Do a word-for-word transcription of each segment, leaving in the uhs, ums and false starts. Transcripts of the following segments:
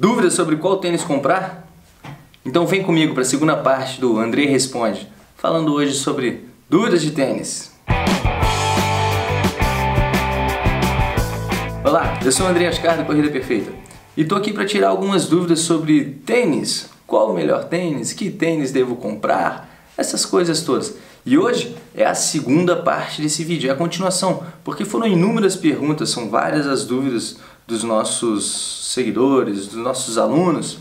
Dúvidas sobre qual tênis comprar? Então vem comigo para a segunda parte do Andrei Responde, falando hoje sobre dúvidas de tênis. Olá, eu sou o Andrei Ascar da Corrida Perfeita e tô aqui para tirar algumas dúvidas sobre tênis, qual o melhor tênis, que tênis devo comprar, essas coisas todas. E hoje é a segunda parte desse vídeo, é a continuação, porque foram inúmeras perguntas, são várias as dúvidas dos nossos seguidores, dos nossos alunos,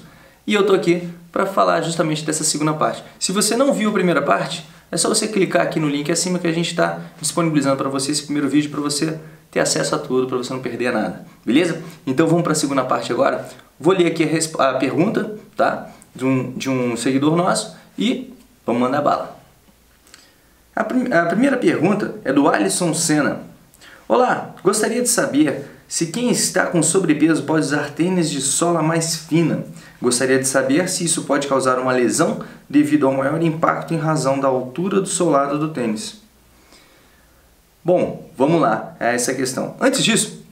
e eu tô aqui para falar justamente dessa segunda parte. Se você não viu a primeira parte, é só você clicar aqui no link acima que a gente está disponibilizando para você esse primeiro vídeo, para você ter acesso a tudo, para você não perder nada, beleza? Então vamos para a segunda parte agora. Vou ler aqui a, a pergunta, tá, de um, de um seguidor nosso e vamos mandar bala. A, prim a primeira pergunta é do Alisson Senna. Olá, gostaria de saber se quem está com sobrepeso pode usar tênis de sola mais fina. Gostaria de saber se isso pode causar uma lesão devido ao maior impacto em razão da altura do solado do tênis. Bom, vamos lá, é essa a questão. Antes disso,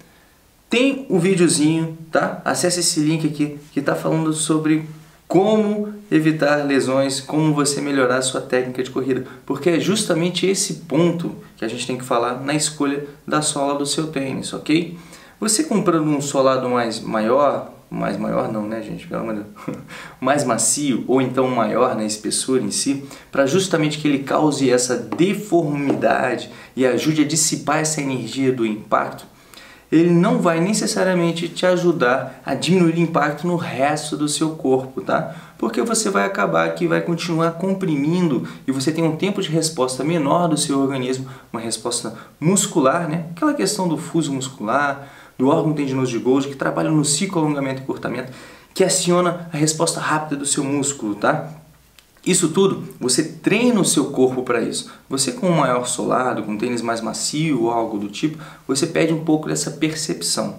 tem o videozinho, tá? Acesse esse link aqui que está falando sobre como evitar lesões, como você melhorar a sua técnica de corrida, porque é justamente esse ponto que a gente tem que falar na escolha da sola do seu tênis, ok? Você comprando um solado mais maior, mais maior não, né, gente? Pelo amor de Deus. Mais macio, ou então maior na espessura em si, para justamente que ele cause essa deformidade e ajude a dissipar essa energia do impacto, ele não vai necessariamente te ajudar a diminuir o impacto no resto do seu corpo, tá? Porque você vai acabar que vai continuar comprimindo e você tem um tempo de resposta menor do seu organismo, uma resposta muscular, né? Aquela questão do fuso muscular, do órgão tendinoso de Golgi, que trabalha no ciclo alongamento e encurtamento, que aciona a resposta rápida do seu músculo, tá? Isso tudo, você treina o seu corpo para isso. Você com um maior solado, com um tênis mais macio ou algo do tipo, você perde um pouco dessa percepção.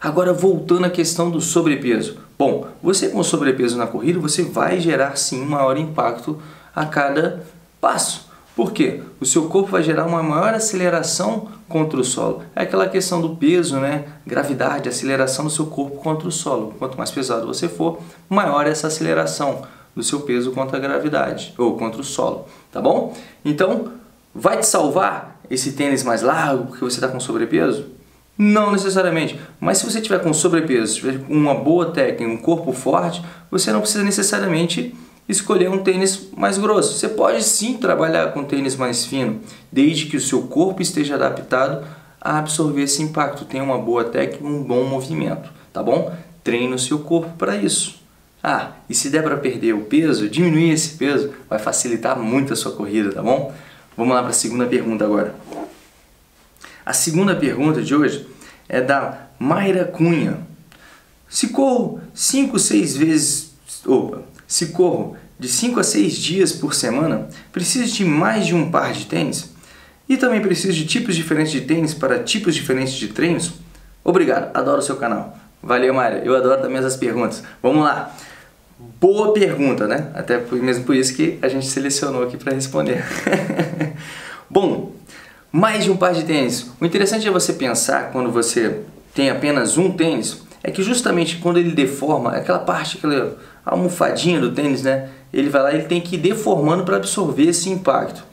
Agora, voltando à questão do sobrepeso. Bom, você com sobrepeso na corrida, você vai gerar sim um maior impacto a cada passo. Por quê? O seu corpo vai gerar uma maior aceleração contra o solo. É aquela questão do peso, né? Gravidade, aceleração do seu corpo contra o solo. Quanto mais pesado você for, maior essa aceleração do seu peso contra a gravidade, ou contra o solo, tá bom? Então, vai te salvar esse tênis mais largo porque você está com sobrepeso? Não necessariamente, mas se você tiver com sobrepeso, tiver uma boa técnica, um corpo forte, você não precisa necessariamente escolher um tênis mais grosso. Você pode sim trabalhar com tênis mais fino, desde que o seu corpo esteja adaptado a absorver esse impacto, tenha uma boa técnica, um bom movimento, tá bom? Treine o seu corpo para isso. Ah, e se der para perder o peso, diminuir esse peso, vai facilitar muito a sua corrida, tá bom? Vamos lá para a segunda pergunta agora. A segunda pergunta de hoje é da Mayra Cunha. Se corro cinco, seis vezes... Opa! Se corro de cinco a seis dias por semana, preciso de mais de um par de tênis? E também preciso de tipos diferentes de tênis para tipos diferentes de treinos? Obrigado, adoro o seu canal. Valeu, Mayra, eu adoro também essas perguntas. Vamos lá. Boa pergunta, né? Até mesmo por isso que a gente selecionou aqui para responder. Bom, mais de um par de tênis. O interessante é você pensar, quando você tem apenas um tênis, é que justamente quando ele deforma, aquela parte, aquela almofadinha do tênis, né? Ele vai lá e tem que ir deformando para absorver esse impacto.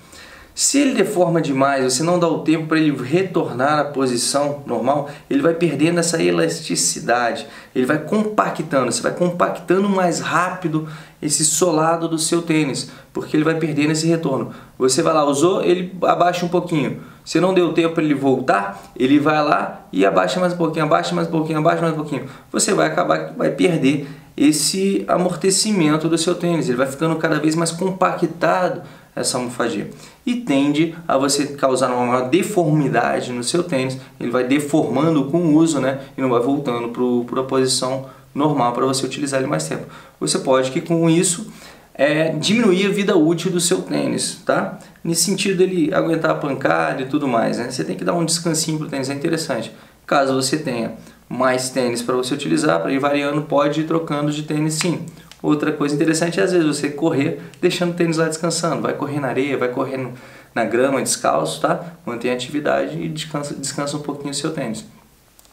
Se ele deforma demais, você não dá o tempo para ele retornar à posição normal, ele vai perdendo essa elasticidade, ele vai compactando, você vai compactando mais rápido esse solado do seu tênis, porque ele vai perdendo esse retorno. Você vai lá, usou, ele abaixa um pouquinho. Se não deu tempo para ele voltar, ele vai lá e abaixa mais um pouquinho, abaixa mais um pouquinho, abaixa mais um pouquinho. Você vai acabar que vai perder esse amortecimento do seu tênis, ele vai ficando cada vez mais compactado, essa almofadinha, e tende a você causar uma maior deformidade no seu tênis, ele vai deformando com o uso, né? E não vai voltando para a posição normal para você utilizar ele mais tempo. Você pode que com isso é, diminuir a vida útil do seu tênis, tá? Nesse sentido dele aguentar a pancada e tudo mais, né? Você tem que dar um descansinho para o tênis, é interessante. Caso você tenha mais tênis para você utilizar, para ir variando, pode ir trocando de tênis sim. Outra coisa interessante é às vezes você correr deixando o tênis lá descansando, vai correr na areia, vai correr na grama descalço, tá? Mantém a atividade e descansa, descansa um pouquinho o seu tênis.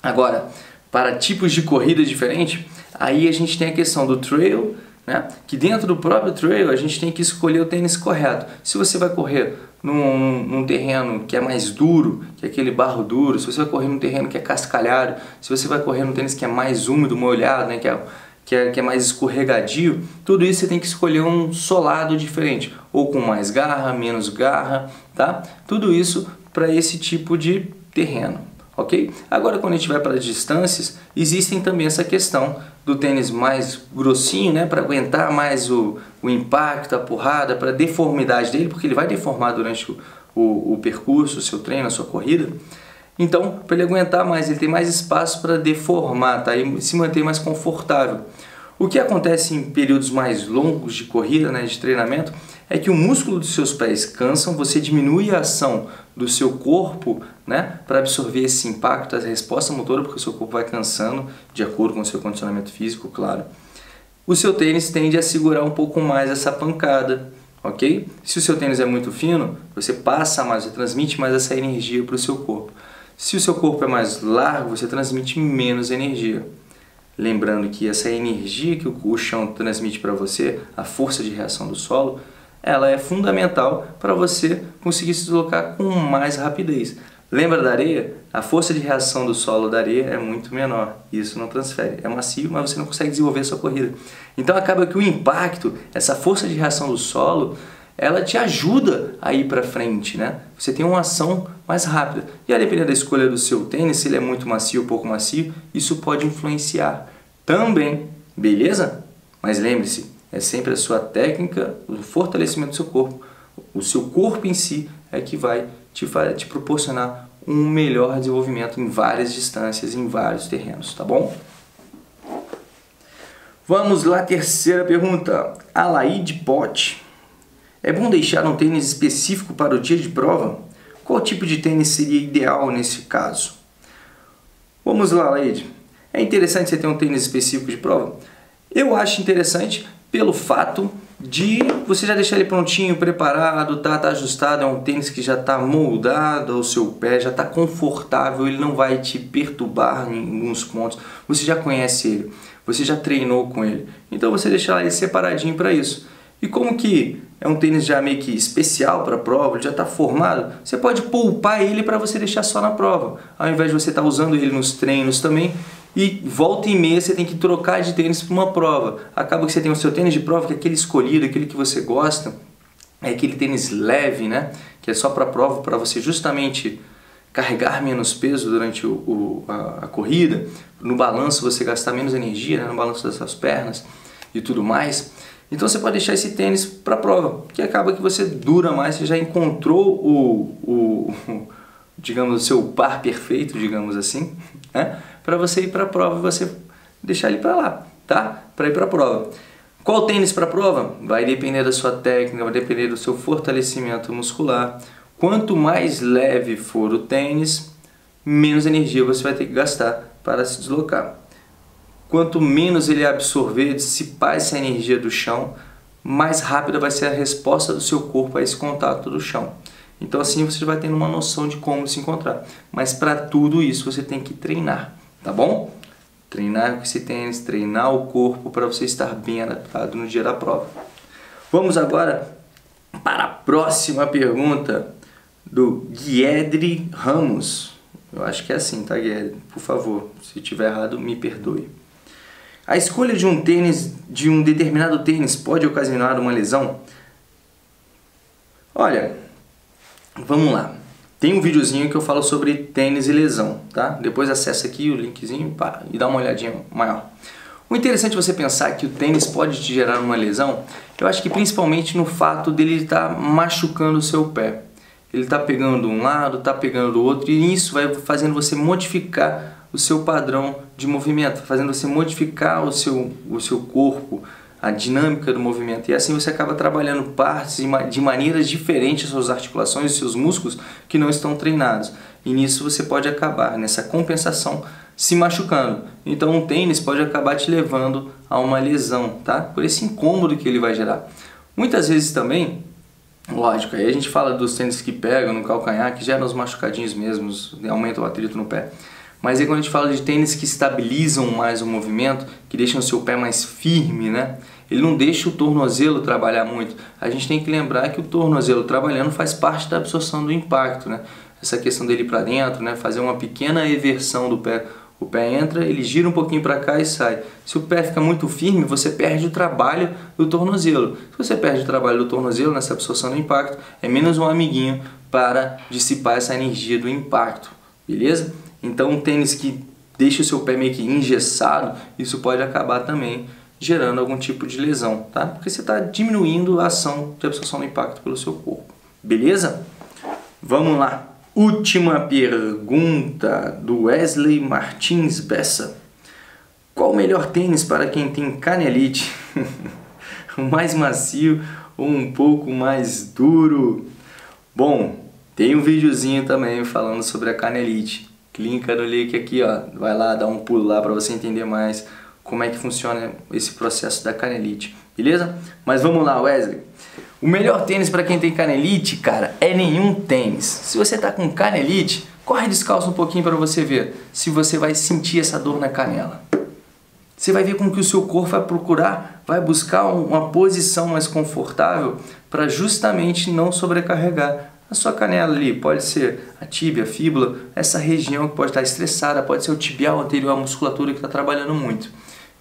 Agora, para tipos de corrida diferente, Aí a gente tem a questão do trail, né? Que dentro do próprio trail a gente tem que escolher o tênis correto. Se você vai correr num, num terreno que é mais duro, que é aquele barro duro, se você vai correr num terreno que é cascalhado, se você vai correr num tênis que é mais úmido, molhado, né? que, é, que, é, que é mais escorregadio, tudo isso você tem que escolher um solado diferente, ou com mais garra, menos garra, tá? Tudo isso para esse tipo de terreno, ok? Agora, quando a gente vai para as distâncias, existem também essa questão do tênis mais grossinho, né, para aguentar mais o, o impacto, a porrada, para a deformidade dele, porque ele vai deformar durante o, o, o percurso, o seu treino, a sua corrida. Então, para ele aguentar mais, ele tem mais espaço para deformar, tá? E se manter mais confortável. O que acontece em períodos mais longos de corrida, né, de treinamento, é que o músculo dos seus pés cansam, você diminui a ação do seu corpo, né, para absorver esse impacto, a resposta motora, porque o seu corpo vai cansando, de acordo com o seu condicionamento físico, claro. O seu tênis tende a segurar um pouco mais essa pancada, ok? Se o seu tênis é muito fino, você passa mais, você transmite mais essa energia para o seu corpo. Se o seu corpo é mais largo, você transmite menos energia. Lembrando que essa energia que o chão transmite para você, a força de reação do solo, ela é fundamental para você conseguir se deslocar com mais rapidez. Lembra da areia? A força de reação do solo da areia é muito menor. Isso não transfere. É macio, mas você não consegue desenvolver a sua corrida. Então acaba que o impacto, essa força de reação do solo, ela te ajuda a ir para frente, né? Você tem uma ação mais rápida. E a depender da escolha do seu tênis, se ele é muito macio ou pouco macio, isso pode influenciar também, beleza? Mas lembre-se, é sempre a sua técnica, o fortalecimento do seu corpo. O seu corpo em si é que vai te, te proporcionar um melhor desenvolvimento em várias distâncias, em vários terrenos, tá bom? Vamos lá, terceira pergunta. Alaide Pote. É bom deixar um tênis específico para o dia de prova? Qual tipo de tênis seria ideal nesse caso? Vamos lá, Leide. É interessante você ter um tênis específico de prova? Eu acho interessante pelo fato de você já deixar ele prontinho, preparado, tá, tá ajustado, é um tênis que já está moldado ao seu pé, já está confortável, ele não vai te perturbar em alguns pontos, você já conhece ele, você já treinou com ele, então você deixar ele separadinho para isso. E como que é um tênis já meio que especial para a prova, ele já está formado, você pode poupar ele para você deixar só na prova, ao invés de você estar tá usando ele nos treinos também, e volta e meia você tem que trocar de tênis para uma prova. Acaba que você tem o seu tênis de prova, que é aquele escolhido, aquele que você gosta, é aquele tênis leve, né? Que é só para prova, para você justamente carregar menos peso durante o, o, a, a corrida, no balanço você gastar menos energia, né? No balanço das suas pernas e tudo mais. Então você pode deixar esse tênis para a prova, que acaba que você dura mais, você já encontrou o, o, o digamos, o seu par perfeito, digamos assim, né? Para você ir para a prova e você deixar ele para lá, tá? Para ir para a prova. Qual tênis para a prova? Vai depender da sua técnica, vai depender do seu fortalecimento muscular. Quanto mais leve for o tênis, menos energia você vai ter que gastar para se deslocar. Quanto menos ele absorver, dissipar essa energia do chão, mais rápida vai ser a resposta do seu corpo a esse contato do chão. Então assim você vai tendo uma noção de como se encontrar. Mas para tudo isso você tem que treinar, tá bom? Treinar com esse tênis, treinar o corpo para você estar bem adaptado no dia da prova. Vamos agora para a próxima pergunta do Guedes Ramos. Eu acho que é assim, tá, Guedes? Por favor, se tiver errado, me perdoe. A escolha de um tênis, de um determinado tênis, pode ocasionar uma lesão? Olha, vamos lá. Tem um videozinho que eu falo sobre tênis e lesão, tá? Depois acessa aqui o linkzinho, pá, e dá uma olhadinha maior. O interessante é você pensar que o tênis pode te gerar uma lesão, eu acho que principalmente no fato dele estar machucando o seu pé. Ele está pegando de um lado, está pegando do outro, e isso vai fazendo você modificar o seu padrão de movimento, fazendo você modificar o seu, o seu corpo, a dinâmica do movimento. E assim você acaba trabalhando partes de maneiras diferentes, suas articulações e seus músculos que não estão treinados. E nisso você pode acabar, nessa compensação, se machucando. Então um tênis pode acabar te levando a uma lesão, tá? Por esse incômodo que ele vai gerar. Muitas vezes também, lógico, aí a gente fala dos tênis que pegam no calcanhar, que geram os machucadinhos mesmo, aumentam o atrito no pé. Mas aí quando a gente fala de tênis que estabilizam mais o movimento, que deixam o seu pé mais firme, né? Ele não deixa o tornozelo trabalhar muito. A gente tem que lembrar que o tornozelo trabalhando faz parte da absorção do impacto, né? Essa questão dele para dentro, né? Fazer uma pequena eversão do pé. O pé entra, ele gira um pouquinho para cá e sai. Se o pé fica muito firme, você perde o trabalho do tornozelo. Se você perde o trabalho do tornozelo nessa absorção do impacto, é menos um amiguinho para dissipar essa energia do impacto, beleza? Então, um tênis que deixa o seu pé meio que engessado, isso pode acabar também gerando algum tipo de lesão, tá? Porque você está diminuindo a ação de absorção do impacto pelo seu corpo, beleza? Vamos lá! Última pergunta do Wesley Martins Bessa. Qual o melhor tênis para quem tem canelite? O mais macio ou um pouco mais duro? Bom, tem um videozinho também falando sobre a canelite. Clica no link aqui, ó. Vai lá, dá um pulo lá para você entender mais como é que funciona esse processo da canelite, beleza? Mas vamos lá, Wesley. O melhor tênis para quem tem canelite, cara, é nenhum tênis. Se você tá com canelite, corre descalço um pouquinho para você ver se você vai sentir essa dor na canela. Você vai ver como que o seu corpo vai procurar, vai buscar uma posição mais confortável para justamente não sobrecarregar a sua canela ali. Pode ser a tíbia, a fíbula, essa região que pode estar estressada, pode ser o tibial anterior, a musculatura que está trabalhando muito.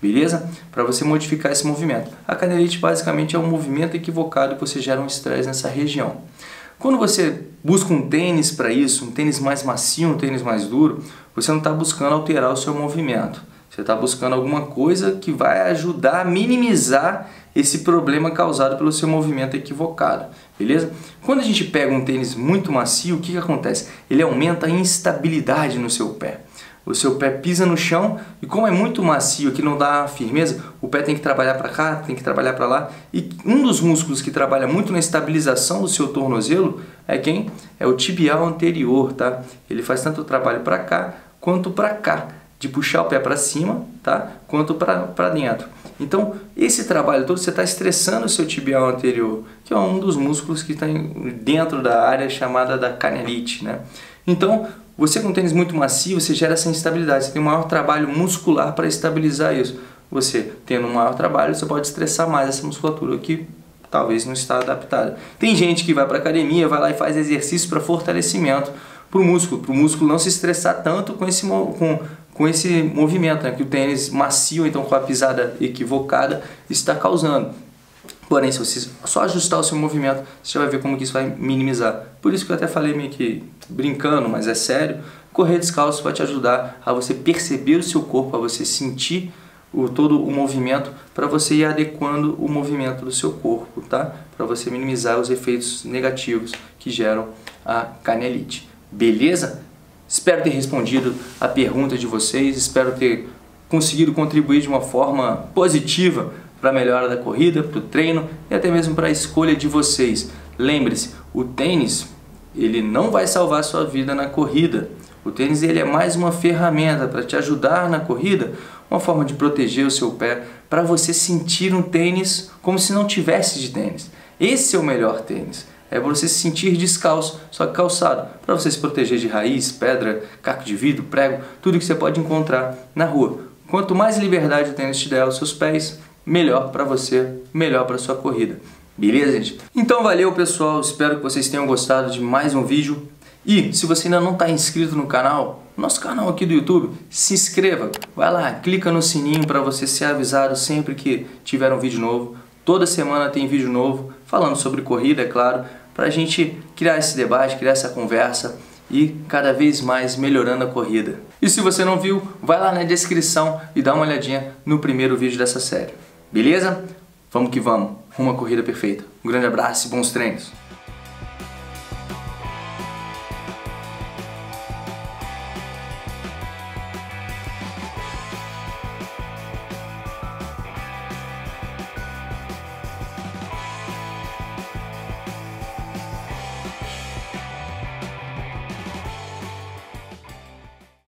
Beleza? Para você modificar esse movimento. A canelite basicamente é um movimento equivocado que você gera um estresse nessa região. Quando você busca um tênis para isso, um tênis mais macio, um tênis mais duro, você não está buscando alterar o seu movimento. Você está buscando alguma coisa que vai ajudar a minimizar esse problema causado pelo seu movimento equivocado. Beleza? Quando a gente pega um tênis muito macio, o que que acontece? Ele aumenta a instabilidade no seu pé. O seu pé pisa no chão e como é muito macio, que não dá firmeza, o pé tem que trabalhar para cá, tem que trabalhar para lá. E um dos músculos que trabalha muito na estabilização do seu tornozelo é quem? É o tibial anterior, tá? Ele faz tanto o trabalho para cá quanto para cá, de puxar o pé para cima, tá? Quanto para dentro. Então, esse trabalho todo você está estressando o seu tibial anterior, que é um dos músculos que está dentro da área chamada da canelite, né? Então, você com um tênis muito macio, você gera essa instabilidade, você tem um maior trabalho muscular para estabilizar isso. Você tendo um maior trabalho, você pode estressar mais essa musculatura que talvez não está adaptada. Tem gente que vai para a academia, vai lá e faz exercício para fortalecimento para o músculo, para o músculo não se estressar tanto com esse, com, com esse movimento, né? Que o tênis macio, então com a pisada equivocada, está causando. Porém, se você só ajustar o seu movimento, você vai ver como que isso vai minimizar. Por isso que eu até falei meio que brincando, mas é sério, correr descalço vai te ajudar a você perceber o seu corpo, a você sentir o, todo o movimento, para você ir adequando o movimento do seu corpo, tá? Para você minimizar os efeitos negativos que geram a canelite. Beleza? Espero ter respondido a pergunta de vocês, espero ter conseguido contribuir de uma forma positiva para a melhora da corrida, para o treino e até mesmo para a escolha de vocês. Lembre-se, o tênis ele não vai salvar a sua vida na corrida. O tênis ele é mais uma ferramenta para te ajudar na corrida, uma forma de proteger o seu pé, para você sentir um tênis como se não tivesse de tênis. Esse é o melhor tênis. É você se sentir descalço, só que calçado, para você se proteger de raiz, pedra, caco de vidro, prego, tudo que você pode encontrar na rua. Quanto mais liberdade o tênis te der aos seus pés, melhor para você, melhor para sua corrida. Beleza, gente? Então valeu, pessoal. Espero que vocês tenham gostado de mais um vídeo. E se você ainda não está inscrito no canal, nosso canal aqui do YouTube, se inscreva. Vai lá, clica no sininho para você ser avisado sempre que tiver um vídeo novo. Toda semana tem vídeo novo falando sobre corrida, é claro, para a gente criar esse debate, criar essa conversa e cada vez mais melhorando a corrida. E se você não viu, vai lá na descrição e dá uma olhadinha no primeiro vídeo dessa série. Beleza? Vamos que vamos. Rumo à corrida perfeita. Um grande abraço e bons treinos.